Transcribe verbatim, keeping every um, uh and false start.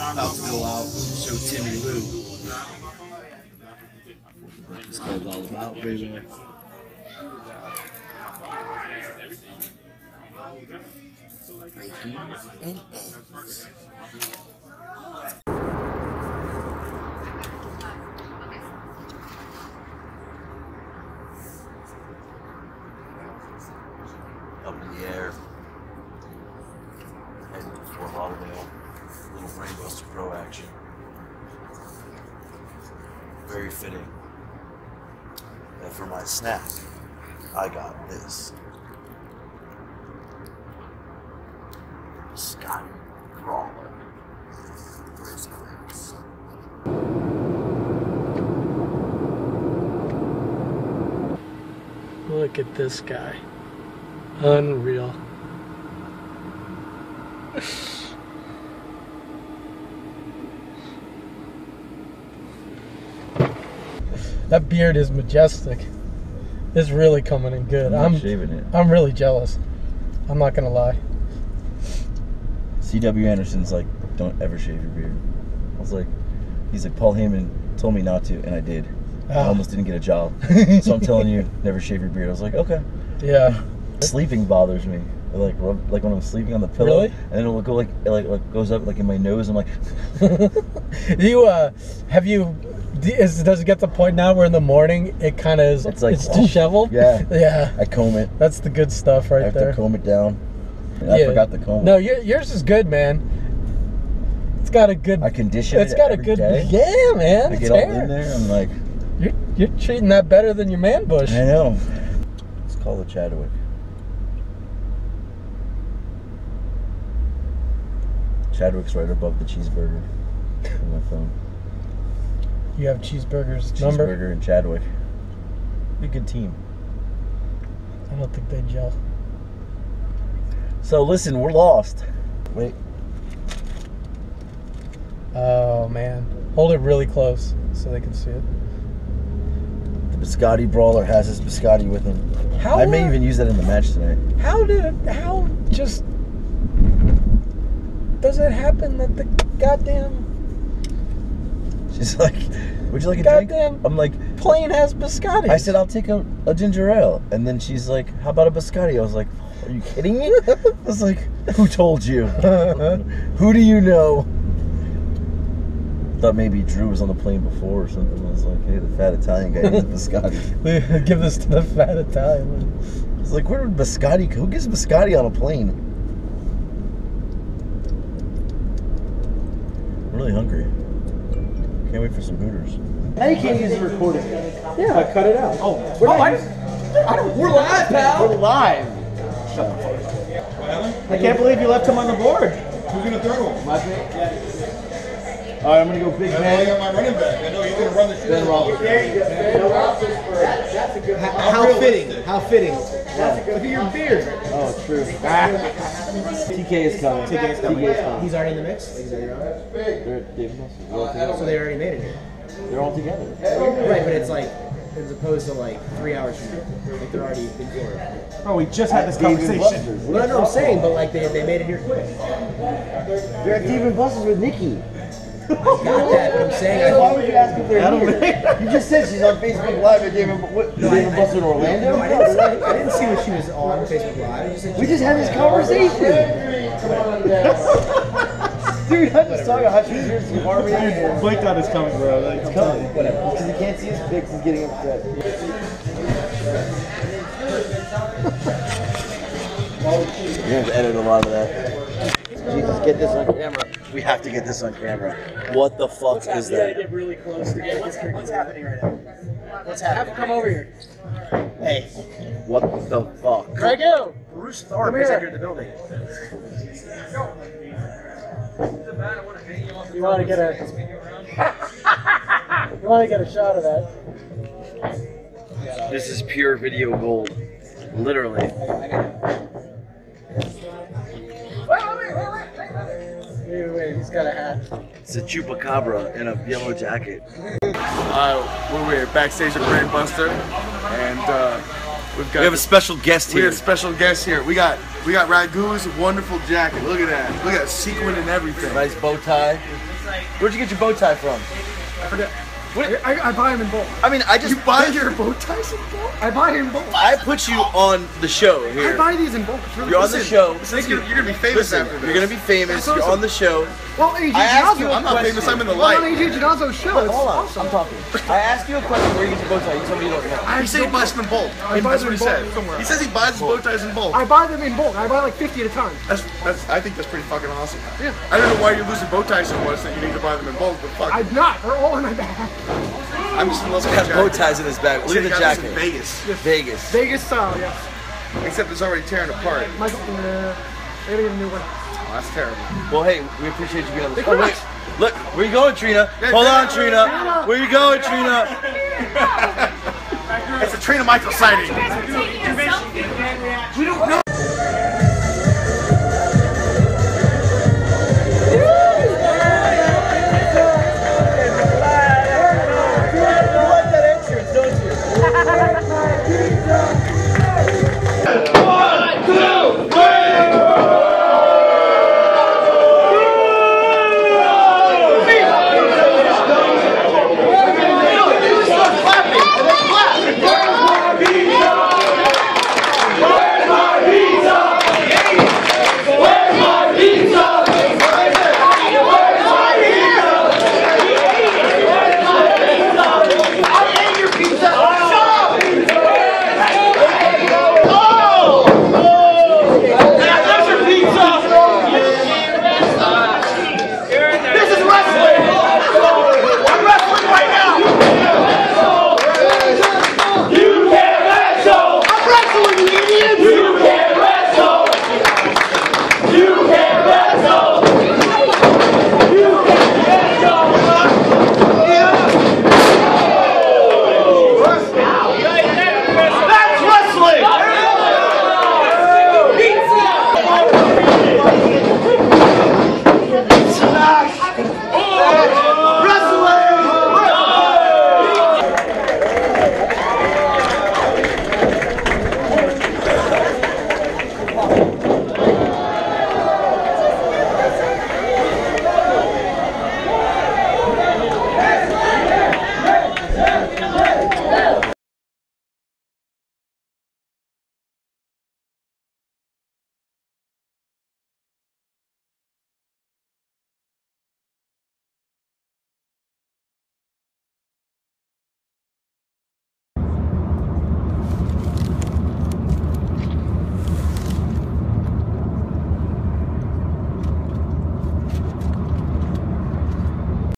about to go out and show Timmy Lou that's what it's all about, baby. Up in the air, heading for Lauderdale, a little Brain Buster Pro action. Very fitting. And for my snack, I got this. Scotty Brawler. Bruce Thorpe. Look at this guy. Unreal. That beard is majestic. It's really coming in good. I'm, I'm shaving it. I'm really jealous. I'm not gonna lie. C W Anderson's like, don't ever shave your beard. I was like, he's like, Paul Heyman told me not to, and I did. Ah. I almost didn't get a job. So I'm telling you, never shave your beard. I was like, okay. Yeah. Sleeping bothers me. Like rub, like when I'm sleeping on the pillow, really? And it'll go like it like, like goes up like in my nose. I'm like, you uh, have you? Is, does it get to the point now where in the morning it kind of is? It's like it's disheveled. Yeah, yeah. I comb it. That's the good stuff right there. I have there. to comb it down. And yeah. I forgot the comb. No, yours is good, man. It's got a good. I condition. It's it got every a good. Day. Yeah, man. I it's get all hair. in there. I'm like, you're you're treating that better than your man bush. I know. Let's call the Chadwick. Chadwick's right above the cheeseburger on my phone. You have cheeseburgers Cheeseburger number? and Chadwick. Be a good team. I don't think they gel. So listen, we're lost. Wait. Oh man. Hold it really close so they can see it. The biscotti brawler has his biscotti with him. How I may are, even use that in the match tonight. How did how just Does it happen that the goddamn? She's like, would you like a goddamn drink? I'm like, plain has biscotti. I said, I'll take a, a ginger ale, and then she's like, how about a biscotti? I was like, are you kidding me? I was like, who told you? Who do you know? Thought maybe Drew was on the plane before or something. I was like, hey, the fat Italian guy needs a biscotti. Give this to the fat Italian. I was like, where would biscotti? Who gets biscotti on a plane? I'm really hungry. Can't wait for some Hooters. Now you can't use the recording. Yeah, I cut it out. Oh, we're oh, live. I don't, we're live, pal. We're live. Shut the fuck up. I can't believe you left him on the board. Who's gonna throw him? My pick. Yeah. All right, I'm gonna go big man. I got my running back. I know you're gonna run the shit. Ben Rollins. There you go. Ben Rollins. That's, that's a good one. How, how fitting. How fitting. That's a good Look at your beard. Oh, true. T K is coming. T K is coming. Yeah. He's already in the mix. Exactly. So they already made it here. They're all together. Right, but it's like, as opposed to like three hours from now. Like they're already in Florida. Oh, we just had this conversation. No, no, I'm saying, but like they, they made it here quick. They're at Dave and Buster's with Nikki. Not that, but I'm saying. Why would you ask if they're here? You just said she's on Facebook Live at David Buster in Orlando. No, I didn't, I didn't see what she was on Facebook Live. Just we just had this conversation. Dude, I just talking about how she was here to Barbie. Dude, Blake got his coming, bro. Like, it's coming. Whatever. Because he can't see his pics, he's getting upset. You're going to have to edit a lot of that. Jesus, get this on camera. We have to get this on camera. What the fuck what's is that? Get really close to get what's, what's happening right now? What's happening? Have him come over here. Hey. What the fuck? Craig, Bruce Thorpe is entered the building. You want to get a? You want to get a shot of that? This is pure video gold, literally. Wait, wait, he's got a hat. It's a chupacabra in a yellow jacket. Uh, we're here backstage at Brain Buster, and uh, We've got we have a special guest here. We have a special guest here. We got we got Ragu's wonderful jacket. Look at that. Look at that sequin and everything. Nice bow tie. Where'd you get your bow tie from? I forget. What? I, I buy them in bulk. I mean, I just you buy your bow ties in bulk. I buy them in bulk. I put you on the show here. I buy these in bulk. Really you're listen, on the show. Listen, listen, you're, you're gonna be famous listen, after this. You're gonna be famous. Awesome. You're on the show. Well, A J Janazo, I'm not famous. I'm in the light. Well, on A J Janazo's show. Hold on, awesome. I'm talking. I asked you a question. Where you get your bow tie? You told me you don't know. I he said he buys them in bulk. I he buys them in bulk. He said. He says he buys his bow ties in bulk. I buy them in bulk. I buy like fifty at a time. That's that's. I think that's pretty fucking awesome. Yeah. I don't know why you're losing bow ties so much that you need to buy them in bulk, but fuck. I'm not. They're all in my bag. I'm just in love with the jacket. Bow ties in his back. Look at the jacket. In Vegas. Yes. Vegas. Vegas style, yes. Except it's already tearing apart. Michael, uh, I gotta get a new one. Oh, that's terrible. Well, hey, we appreciate you being on the show. Oh, wait. Look, where you going, Trina? Yeah, Hold Trina, on, Trina. Trina. Where you going, Trina? It's a Trina Michael sighting. We don't know. Oh!